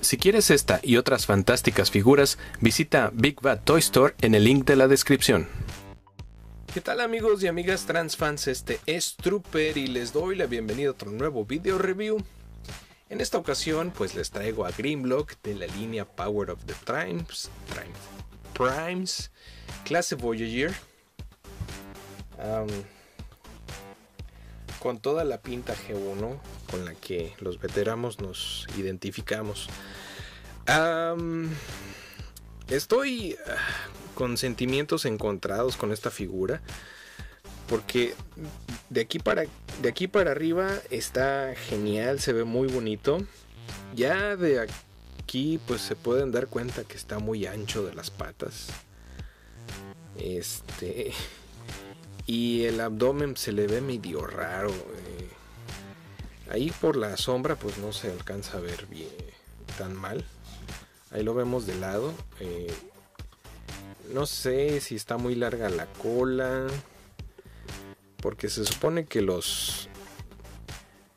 Si quieres esta y otras fantásticas figuras, visita Big Bad Toy Store en el link de la descripción. ¿Qué tal amigos y amigas transfans? Este es Trooper y les doy la bienvenida a otro nuevo video review. En esta ocasión pues les traigo a Grimlock de la línea Power of the Primes clase Voyager. Con toda la pinta G1 con la que los veteranos nos identificamos. Estoy con sentimientos encontrados con esta figura, porque de aquí para arriba está genial, se ve muy bonito. Ya de aquí pues se pueden dar cuenta que está muy ancho de las patas. Y el abdomen se le ve medio raro. Ahí por la sombra pues no se alcanza a ver bien, tan mal. Ahí lo vemos de lado. No sé si está muy larga la cola, porque se supone que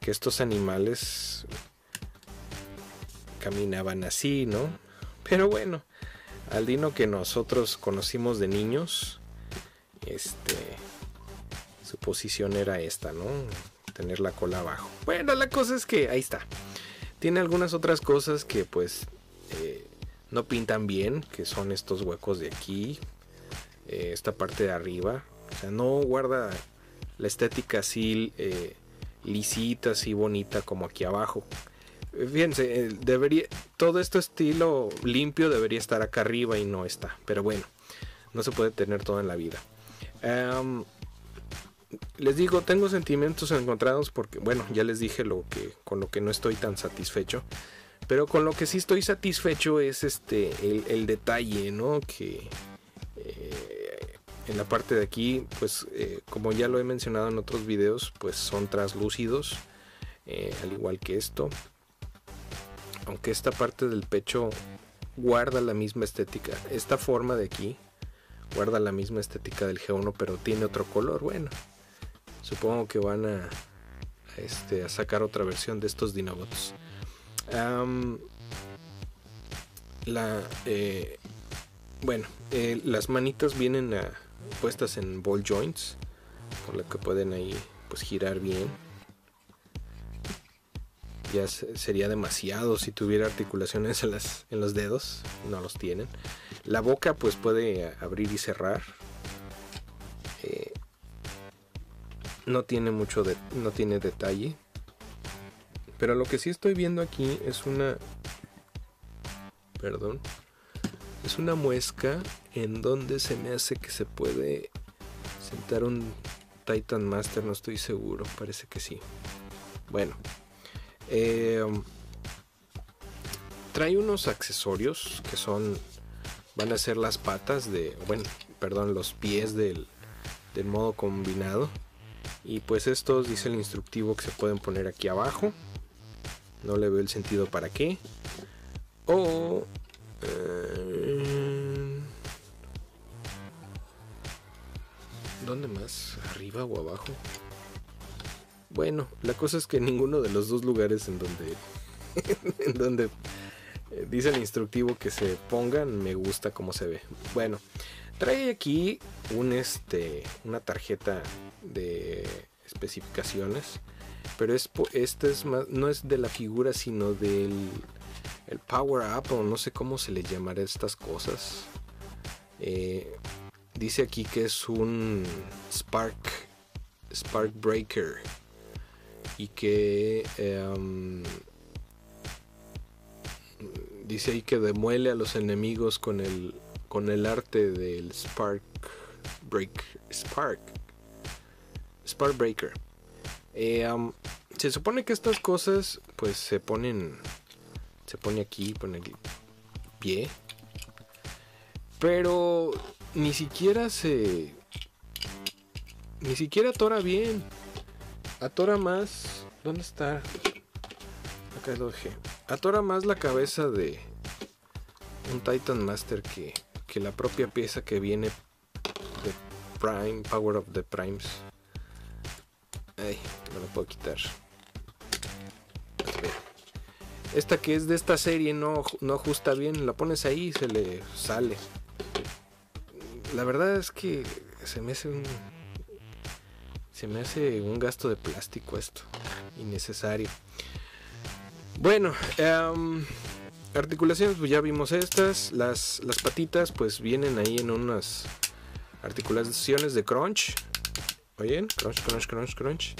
estos animales caminaban así, ¿no? Pero bueno, al Dino que nosotros conocimos de niños, su posición era esta, ¿no? Tener la cola abajo. Bueno, la cosa es que ahí está. Tiene algunas otras cosas que pues no pintan bien, que son estos huecos de aquí, esta parte de arriba. O sea, no guarda la estética así lisita, así bonita como aquí abajo. Fíjense, todo este estilo limpio debería estar acá arriba y no está. Pero bueno, no se puede tener todo en la vida. Les digo, tengo sentimientos encontrados porque, bueno, ya les dije con lo que no estoy tan satisfecho. Pero con lo que sí estoy satisfecho es el detalle, ¿no? Que en la parte de aquí, pues como ya lo he mencionado en otros videos, pues son translúcidos, al igual que esto. Aunque esta parte del pecho guarda la misma estética, esta forma de aquí guarda la misma estética del G1, pero tiene otro color. Bueno, supongo que van a sacar otra versión de estos Dinobots. Las manitas vienen puestas en ball joints, por lo que pueden ahí pues girar bien. Ya sería demasiado si tuviera articulaciones en los dedos, no los tienen. La boca pues puede abrir y cerrar. No tiene mucho no tiene detalle. Pero lo que sí estoy viendo aquí es una muesca en donde se me hace que se puede sentar un Titan Master, no estoy seguro, parece que sí. Bueno, trae unos accesorios que van a ser las patas los pies del modo combinado. Y pues estos, dice el instructivo, que se pueden poner aquí abajo. No le veo el sentido para qué. O ¿dónde más? ¿Arriba o abajo? Bueno, la cosa es que ninguno de los dos lugares en donde dice el instructivo que se pongan me gusta cómo se ve. Bueno, trae aquí una tarjeta de especificaciones. Pero este es más, no es de la figura, sino del Power Up, o no sé cómo se le llamará a estas cosas. Dice aquí que es un Spark Breaker. Y que dice ahí que demuele a los enemigos con el arte del Spark Breaker. Se supone que estas cosas pues se pone aquí con el pie, pero ni siquiera atora bien, atora más, ¿dónde está? Acá lo dejé. Atora más la cabeza de un Titan Master que la propia pieza que viene de Power of the Primes. Ay, no la puedo quitar. esta que es de esta serie no ajusta bien, la pones ahí y se le sale. La verdad es que se me hace un gasto de plástico esto, innecesario. Bueno, articulaciones, pues ya vimos estas. Las patitas pues vienen ahí en unas articulaciones de crunch. ¿Oyen? Crunch, crunch, crunch, crunch.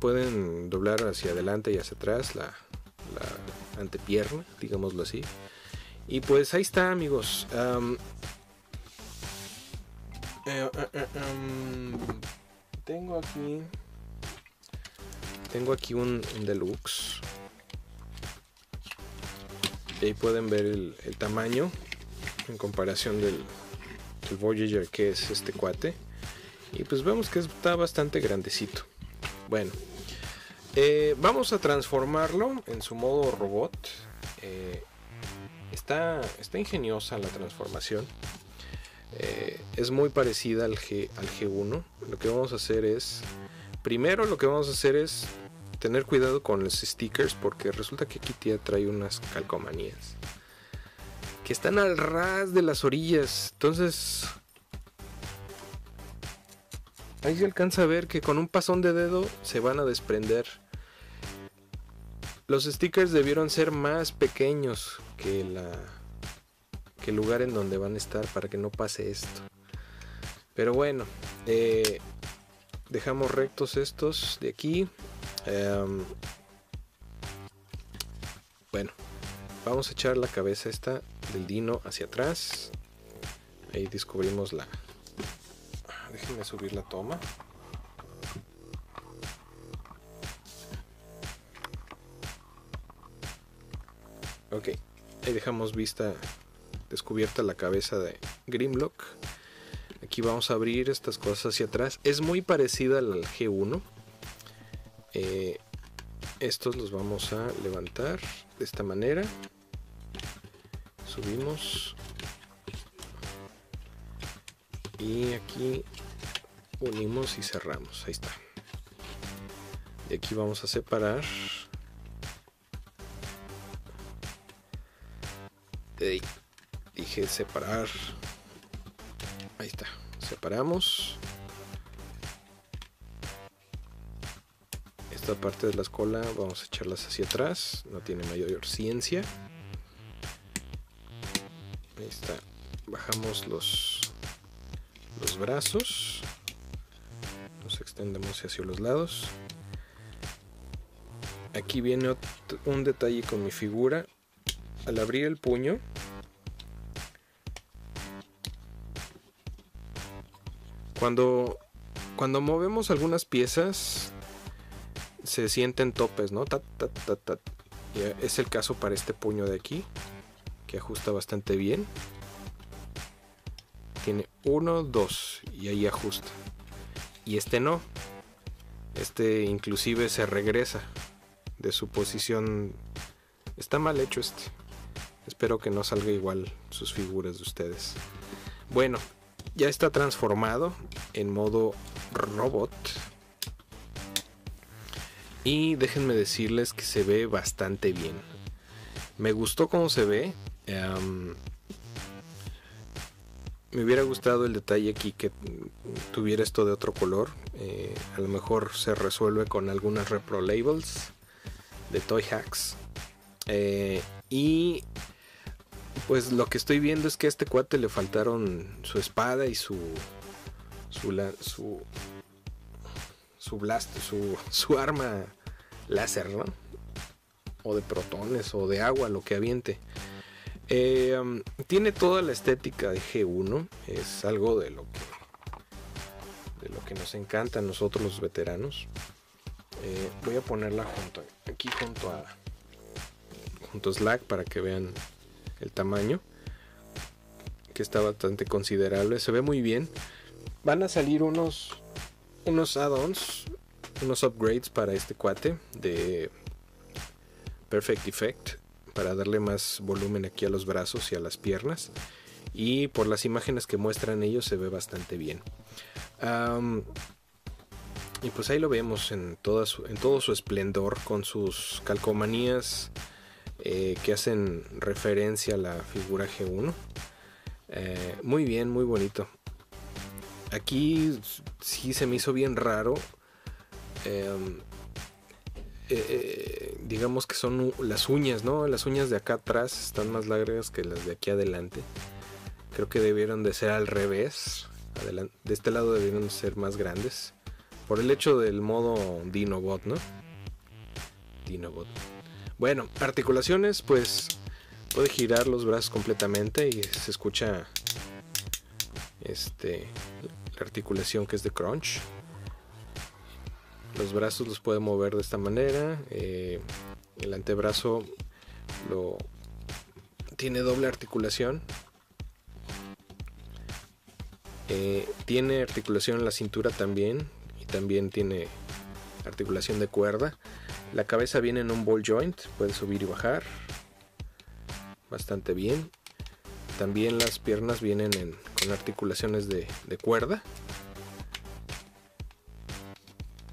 Pueden doblar hacia adelante y hacia atrás la antepierna, digámoslo así. Y pues ahí está, amigos. Tengo aquí un deluxe. Ahí pueden ver el tamaño en comparación del Voyager, que es este cuate. Y pues vemos que está bastante grandecito. Bueno, vamos a transformarlo en su modo robot. Está ingeniosa la transformación. Es muy parecida al G1. Lo que vamos a hacer es... Primero lo que vamos a hacer es tener cuidado con los stickers, porque resulta que aquí ya trae unas calcomanías que están al ras de las orillas. Entonces... ahí se alcanza a ver que con un pasón de dedo se van a desprender. Los stickers debieron ser más pequeños que el lugar en donde van a estar, para que no pase esto. Pero bueno, dejamos rectos estos de aquí. Bueno, vamos a echar la cabeza esta del dino hacia atrás. Ahí descubrimos la... Déjenme subir la toma. Ok, ahí dejamos descubierta la cabeza de Grimlock. Aquí vamos a abrir estas cosas hacia atrás. Es muy parecida al G1. Estos los vamos a levantar de esta manera. Subimos. Y aquí unimos y cerramos. Ahí está. De aquí vamos a separar. Dije separar. Ahí está. Separamos. Esta parte de la cola vamos a echarlas hacia atrás. No tiene mayor ciencia. Ahí está. Bajamos los brazos. Los extendemos hacia los lados. Aquí viene un detalle con mi figura. Al abrir el puño, cuando movemos algunas piezas se sienten topes, ¿no? Tat, tat, tat, tat. Y es el caso para este puño de aquí, que ajusta bastante bien. Tiene 1, 2 y ahí ajusta. Y este no. Este inclusive se regresa de su posición. Está mal hecho este. Espero que no salga igual sus figuras de ustedes. Bueno, ya está transformado en modo robot. Y déjenme decirles que se ve bastante bien. Me gustó cómo se ve. Me hubiera gustado el detalle aquí, que tuviera esto de otro color. A lo mejor se resuelve con algunas repro labels de Toy Hacks. Y pues lo que estoy viendo es que a este cuate le faltaron su espada y su arma láser, ¿no? O de protones o de agua, lo que aviente. Tiene toda la estética de G1. Es algo de lo que nos encanta a nosotros los veteranos. Voy a ponerla junto a Slack para que vean el tamaño, que está bastante considerable. Se ve muy bien. Van a salir unos add-ons, unos upgrades para este cuate de Perfect Effect, para darle más volumen aquí a los brazos y a las piernas, y por las imágenes que muestran ellos se ve bastante bien. Y pues ahí lo vemos en todo su esplendor, con sus calcomanías que hacen referencia a la figura G1. Muy bien, muy bonito. Aquí sí se me hizo bien raro. Digamos que son las uñas, ¿no? Las uñas de acá atrás están más largas que las de aquí adelante. Creo que debieron de ser al revés. De este lado debieron de ser más grandes, por el hecho del modo Dinobot, ¿no? Dinobot. Bueno, articulaciones, pues puede girar los brazos completamente y se escucha la articulación que es de crunch. Los brazos los puede mover de esta manera. El antebrazo tiene doble articulación. Tiene articulación en la cintura también. Y también tiene articulación de cuerda. La cabeza viene en un ball joint. Puede subir y bajar. Bastante bien. También las piernas vienen con articulaciones de cuerda.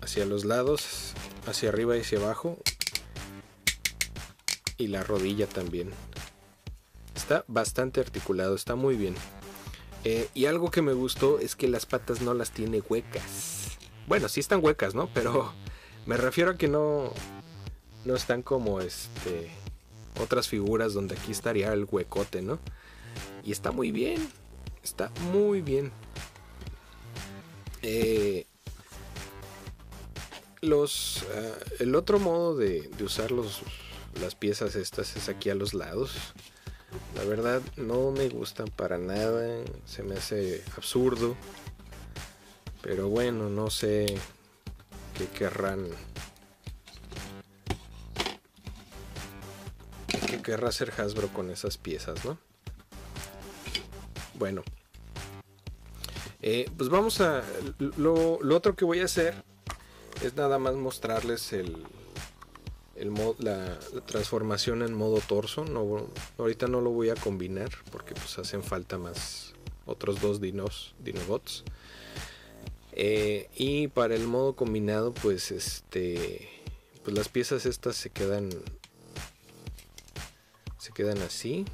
Hacia los lados, hacia arriba y hacia abajo. Y la rodilla también. Está bastante articulado, está muy bien. Y algo que me gustó es que las patas no las tiene huecas. Bueno, sí están huecas, ¿no? Pero me refiero a que no están como otras figuras donde aquí estaría el huecote, ¿no? Y está muy bien. Está muy bien. El otro modo de usar las piezas estas es aquí a los lados. La verdad no me gustan para nada, se me hace absurdo, pero bueno, no sé qué querrá hacer Hasbro con esas piezas, ¿no? Bueno, pues vamos a... Lo otro que voy a hacer es nada más mostrarles la transformación en modo torso. No, ahorita no lo voy a combinar porque pues hacen falta más otros dos Dinobots. Y para el modo combinado, pues pues las piezas estas se quedan así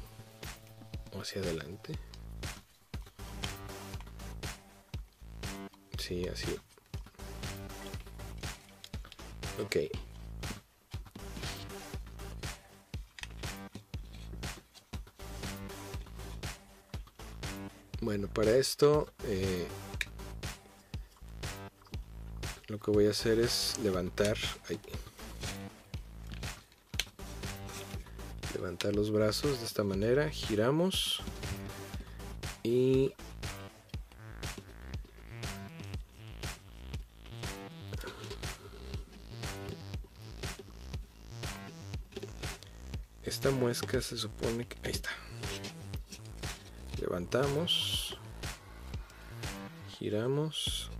o hacia adelante. Sí, así. Ok. Bueno, para esto lo que voy a hacer es levantar los brazos de esta manera, giramos y esta muesca se supone que... ahí está. Levantamos, giramos.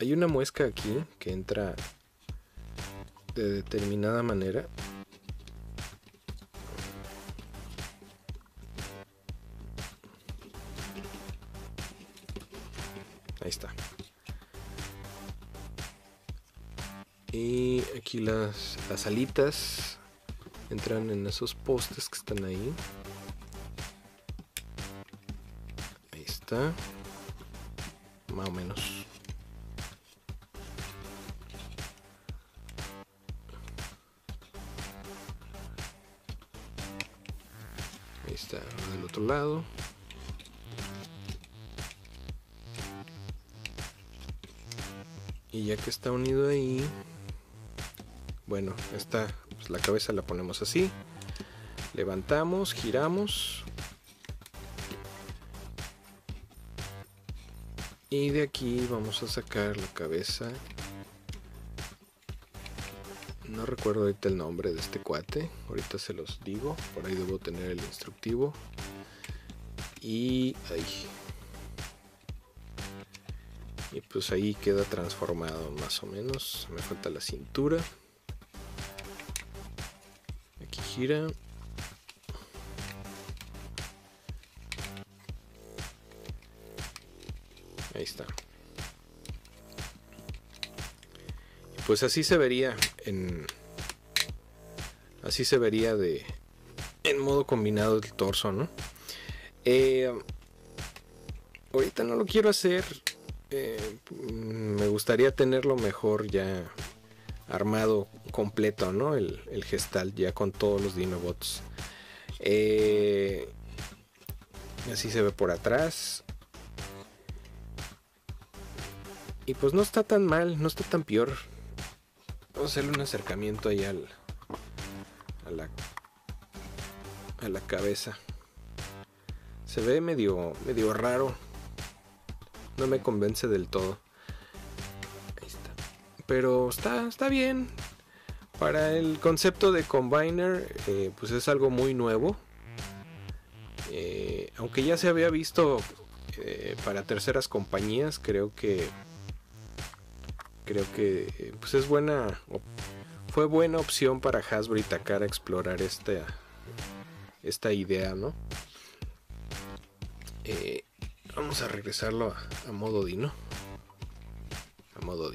Hay una muesca aquí que entra de determinada manera. Ahí está. Y aquí las alitas entran en esos postes que están ahí. Más o menos. Ahí está, del otro lado. Y ya que está unido ahí, bueno, pues la cabeza la ponemos así. Levantamos, giramos. Y de aquí vamos a sacar la cabeza. No recuerdo ahorita el nombre de este cuate. Ahorita se los digo. Por ahí debo tener el instructivo. Y pues ahí queda transformado más o menos. Me falta la cintura. Aquí gira. Ahí está. Pues así se vería en... así se vería de... en modo combinado el torso, ¿no? Ahorita no lo quiero hacer. Me gustaría tenerlo mejor ya armado completo, ¿no? El gestal ya con todos los Dinobots. Así se ve por atrás. Y pues no está tan mal, no está tan peor. Vamos a hacerle un acercamiento ahí a la cabeza. Se ve medio raro. No me convence del todo. Ahí está. Pero está bien. Para el concepto de Combiner, pues es algo muy nuevo. Aunque ya se había visto para terceras compañías, creo que pues es buena, fue buena opción para Hasbro y Takara explorar esta idea, ¿no? Vamos a regresarlo a modo Dino. A modo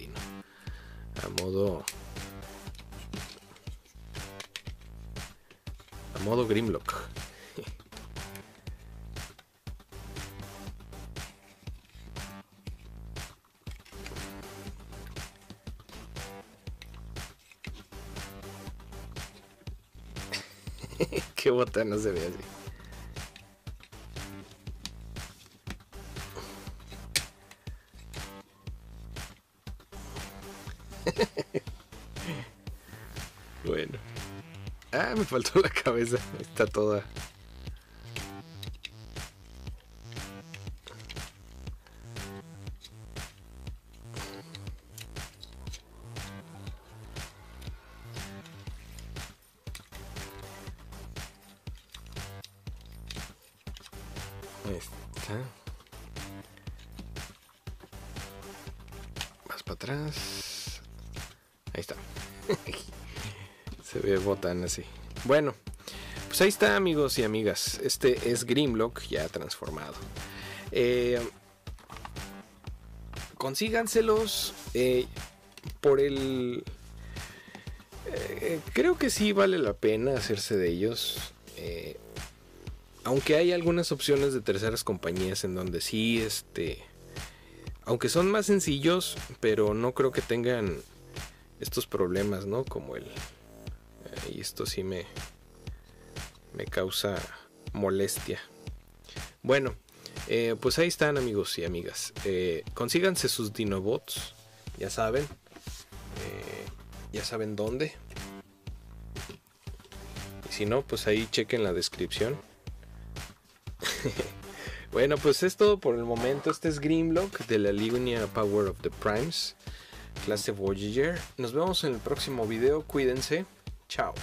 Grimlock. Qué botana se ve así. Bueno. Ah, me faltó la cabeza. Está toda. Ahí está. Más para atrás. Ahí está. Se ve botán así. Bueno, pues ahí está, amigos y amigas. Este es Grimlock ya transformado. Consíganselos por el... creo que sí vale la pena hacerse de ellos. Aunque hay algunas opciones de terceras compañías en donde sí, aunque son más sencillos, pero no creo que tengan estos problemas, ¿no? Como el... y esto sí me causa molestia. Bueno, pues ahí están, amigos y amigas. Consíganse sus Dinobots. Ya saben dónde. Y si no, pues ahí chequen la descripción. Bueno, pues es todo por el momento. Este es Grimlock de la línea Power of the Primes, clase Voyager. Nos vemos en el próximo video. Cuídense. Chao.